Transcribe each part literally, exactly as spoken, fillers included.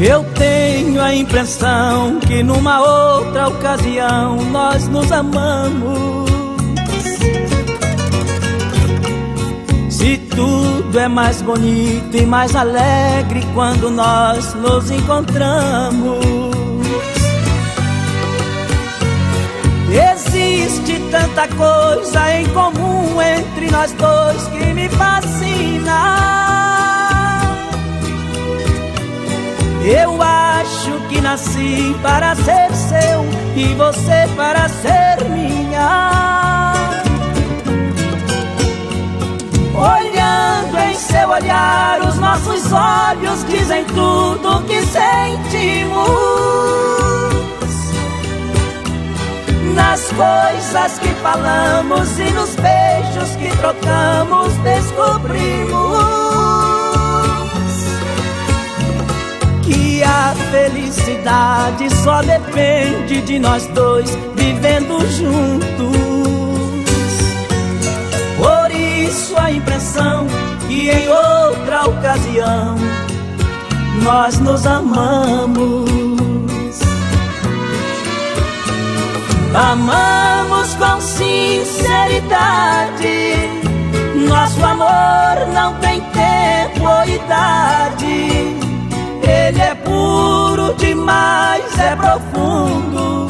Eu tenho a impressão que numa outra ocasião nós nos amamos. Se tudo é mais bonito e mais alegre quando nós nos encontramos. Existe tanta coisa em comum entre nós dois que me fascina. Eu acho que nasci para ser seu e você para ser minha. Olhando em seu olhar, os nossos olhos dizem tudo o que sentimos. Nas coisas que falamos e nos beijos que trocamos, descobrimos que a felicidade só depende de nós dois vivendo juntos. A impressão que em outra ocasião nós nos amamos. Amamos com sinceridade. Nosso amor não tem tempo ou idade. Ele é puro demais, é profundo.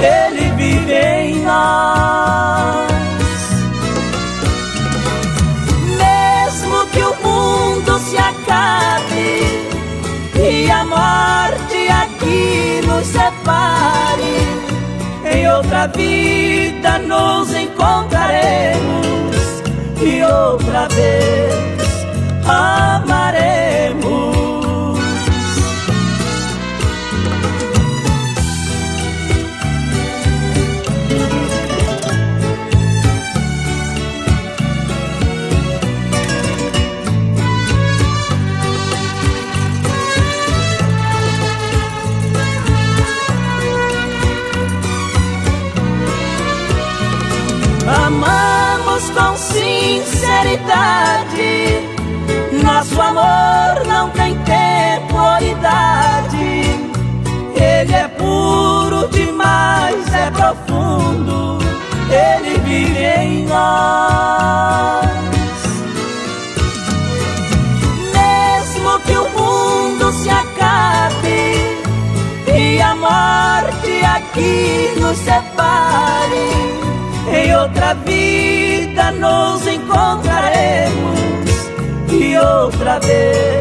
Ele vive em nós. Se acabe e a morte aqui nos separe, em outra vida nos encontraremos e outra vez amaremos. Amamos com sinceridade. Nosso amor não tem tempo ou idade. Ele é puro demais, é profundo. Ele vive em nós. Mesmo que o mundo se acabe e a morte aqui nos separe, em outra vida nos encontraremos e outra vez